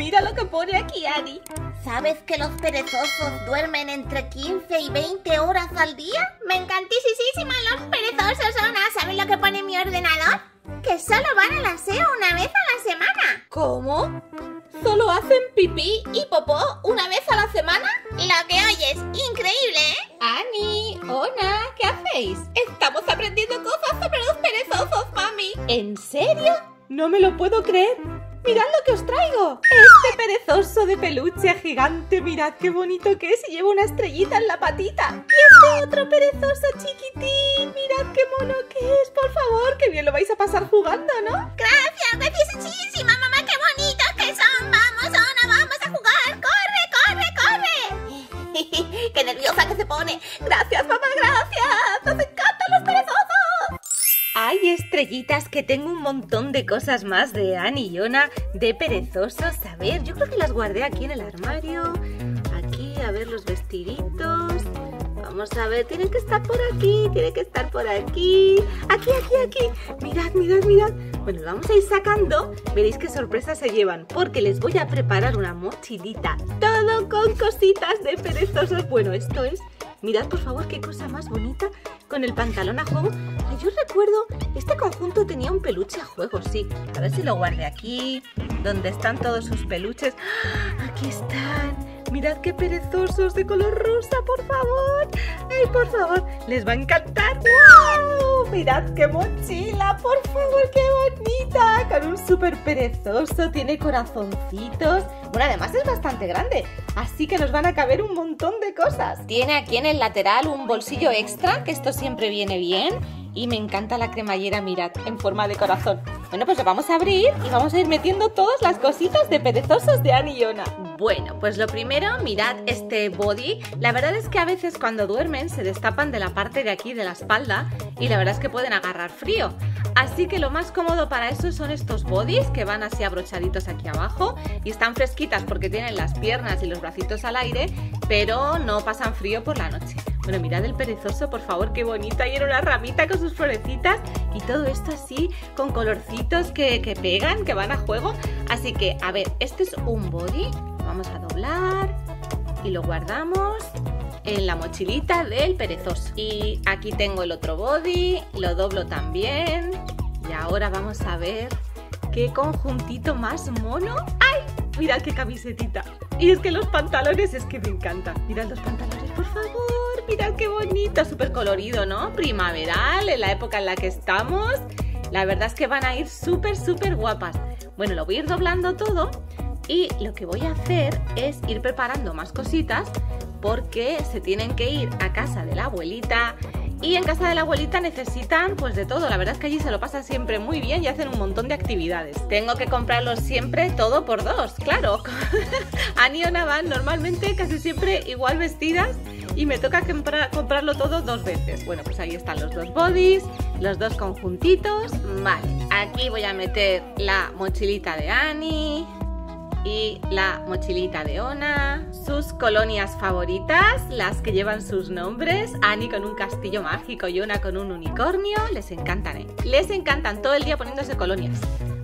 Mira lo que pone aquí, Ani. ¿Sabes que los perezosos duermen entre 15 y 20 horas al día? Me encantísima los perezosos, Ona. ¿Sabes lo que pone en mi ordenador? Que solo van al aseo una vez a la semana. ¿Cómo? ¿Solo hacen pipí y popó una vez a la semana? Lo que oyes, increíble, ¿eh? Ani, Ona, ¿qué hacéis? Estamos aprendiendo cosas sobre los perezosos, mami. ¿En serio? No me lo puedo creer. ¡Mirad lo que os traigo! ¡Este perezoso de peluche gigante! ¡Mirad qué bonito que es! Y lleva una estrellita en la patita. ¡Y este otro perezoso chiquitín! ¡Mirad qué mono que es! ¡Por favor! ¡Qué bien lo vais a pasar jugando! ¿No? ¡Gracias! ¡Gracias muchísima, mamá! ¡Qué bonitos que son! ¡Vamos, Ona! ¡Vamos a jugar! ¡Corre, corre, corre! ¡Qué nerviosa que se pone! ¡Gracias, mamá! ¡Gracias! ¡Nos encantan los perezosos! ¡Ay, estrellitas! Que tengo un montón de cosas más de Ani y Ona, de perezosos. A ver, yo creo que las guardé aquí en el armario. Aquí, a ver, los vestiditos. Vamos a ver, tienen que estar por aquí, tienen que estar por aquí. Aquí, aquí, aquí. Mirad, mirad, mirad. Bueno, lo vamos a ir sacando. Veréis qué sorpresas se llevan, porque les voy a preparar una mochilita. Todo con cositas de perezosos. Bueno, esto es... Mirad, por favor, qué cosa más bonita con el pantalón a juego. Yo recuerdo, este conjunto tenía un peluche a juego, sí. A ver si lo guardé aquí, donde están todos sus peluches. ¡Ah! Aquí están. Mirad qué perezosos de color rosa, por favor. Ay, por favor, les va a encantar. ¡Wow! Mirad qué mochila, por favor, qué bonita. Con un súper perezoso, tiene corazoncitos. Bueno, además es bastante grande, así que nos van a caber un montón de cosas. Tiene aquí en el lateral un bolsillo extra, que esto siempre viene bien. Y me encanta la cremallera, mirad, en forma de corazón. Bueno, pues lo vamos a abrir y vamos a ir metiendo todas las cositas de perezosos de Ani y Ona. Bueno, pues lo primero, mirad este body. La verdad es que a veces cuando duermen se destapan de la parte de aquí de la espalda y la verdad es que pueden agarrar frío. Así que lo más cómodo para eso son estos bodys que van así abrochaditos aquí abajo y están fresquitas porque tienen las piernas y los bracitos al aire, pero no pasan frío por la noche. Bueno, mirad el perezoso, por favor, qué bonito. Ahí en una ramita con sus florecitas y todo esto así con colorcitos que pegan, que van a juego. Así que, a ver, este es un body. Lo vamos a doblar y lo guardamos en la mochilita del perezoso. Y aquí tengo el otro body, lo doblo también. Y ahora vamos a ver qué conjuntito más mono. ¡Ay! Mirad qué camisetita. Y es que los pantalones, es que me encantan. Mirad los pantalones, por favor. Mirad qué bonito, súper colorido, ¿no? Primaveral, en la época en la que estamos. La verdad es que van a ir súper, súper guapas. Bueno, lo voy a ir doblando todo y lo que voy a hacer es ir preparando más cositas porque se tienen que ir a casa de la abuelita y en casa de la abuelita necesitan pues de todo. La verdad es que allí se lo pasa siempre muy bien y hacen un montón de actividades. Tengo que comprarlos siempre todo por dos, claro. Ani y Ona van normalmente casi siempre igual vestidas. Y me toca comprarlo todo dos veces. Bueno, pues ahí están los dos bodys, los dos conjuntitos. Vale, aquí voy a meter la mochilita de Ani y la mochilita de Ona. Sus colonias favoritas, las que llevan sus nombres. Ani con un castillo mágico y Ona con un unicornio. Les encantan, ¿eh? Les encantan todo el día poniéndose colonias.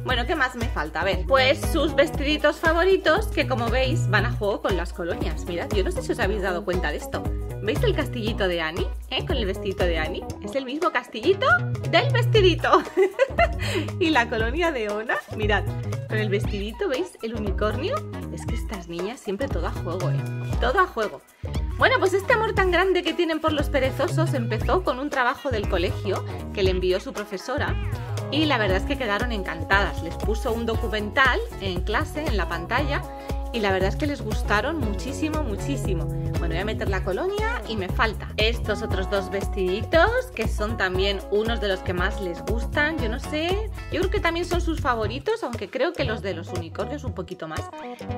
Bueno, ¿qué más me falta? A ver, pues sus vestiditos favoritos que como veis van a juego con las colonias. Mirad, yo no sé si os habéis dado cuenta de esto. ¿Veis el castillito de Ani? ¿Eh? Con el vestidito de Ani. Es el mismo castillito del vestidito. Y la colonia de Ona, mirad, con el vestidito, ¿veis? El unicornio. Es que estas niñas siempre todo a juego, ¿eh? Todo a juego. Bueno, pues este amor tan grande que tienen por los perezosos empezó con un trabajo del colegio que le envió su profesora. Y la verdad es que quedaron encantadas. Les puso un documental en clase, en la pantalla, y la verdad es que les gustaron muchísimo, muchísimo. Bueno, voy a meter la colonia y me falta estos otros dos vestiditos, que son también unos de los que más les gustan. Yo no sé, yo creo que también son sus favoritos, aunque creo que los de los unicornios un poquito más.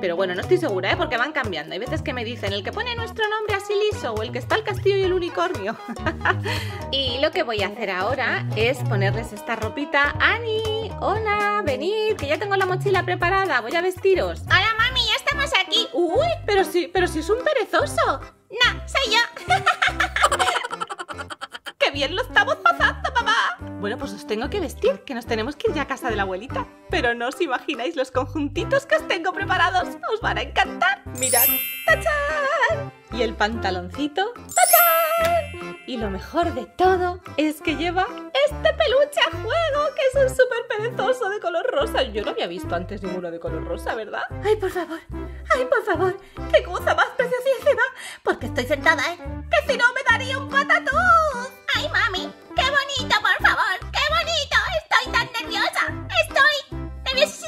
Pero bueno, no estoy segura, ¿eh? Porque van cambiando. Hay veces que me dicen el que pone nuestro nombre así liso o el que está el castillo y el unicornio. Y lo que voy a hacer ahora es ponerles esta ropita. Ani, Ona, venid, que ya tengo la mochila preparada, voy a vestiros. Hola, mami, ya estamos aquí. Uy, pero sí es un perezoso. No, soy yo. ¡Qué bien lo estamos pasando, papá! Bueno, pues os tengo que vestir, que nos tenemos que ir ya a casa de la abuelita. Pero no os imagináis los conjuntitos que os tengo preparados. ¡Os van a encantar! ¡Mirad! ¡Tachán! Y el pantaloncito. ¡Tachán! Y lo mejor de todo es que lleva este peluche a juego, que es un súper perezoso de color rosa. Yo no había visto antes ninguno de color rosa, ¿verdad? Ay, por favor, qué cosa más preciosísima. Porque estoy sentada, ¿eh? Que si no me daría un patatús. ¡Ay, mami! ¡Qué bonito, por favor! ¡Qué bonito! ¡Estoy tan nerviosa! ¡Estoy nerviosa!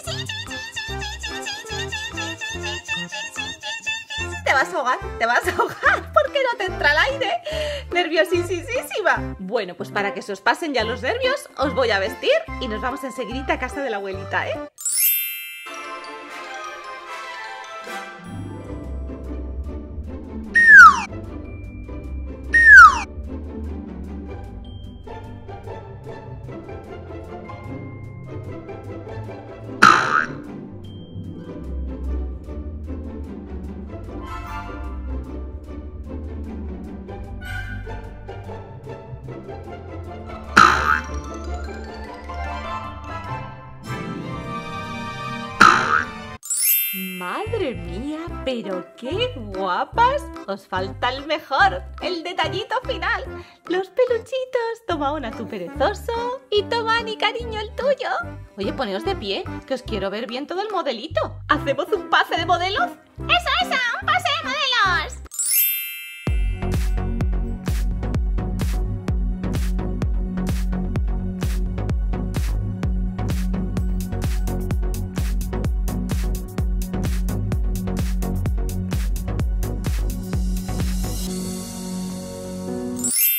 Te vas a ahogar porque no te entra el aire. ¡Nerviosísima! Bueno, pues para que se os pasen ya los nervios, os voy a vestir y nos vamos enseguidita a casa de la abuelita, ¿eh? ¡Madre mía! ¡Pero qué guapas! ¡Os falta el mejor! ¡El detallito final! ¡Los peluchitos! ¡Toma, Ona, tu perezoso! ¡Y toma, Ani, cariño, el tuyo! Oye, poneos de pie, que os quiero ver bien todo el modelito. ¿Hacemos un pase de modelos? ¡Eso! ¡Un pase de modelos!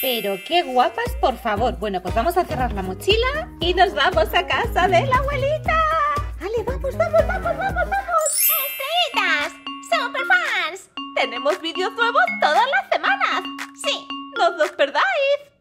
Pero qué guapas, por favor. Bueno, pues vamos a cerrar la mochila y nos vamos a casa de la abuelita. ¡Ale, vamos! ¡Estrellitas! ¡Super fans! Tenemos vídeos nuevos todas las semanas. Sí, no os los perdáis.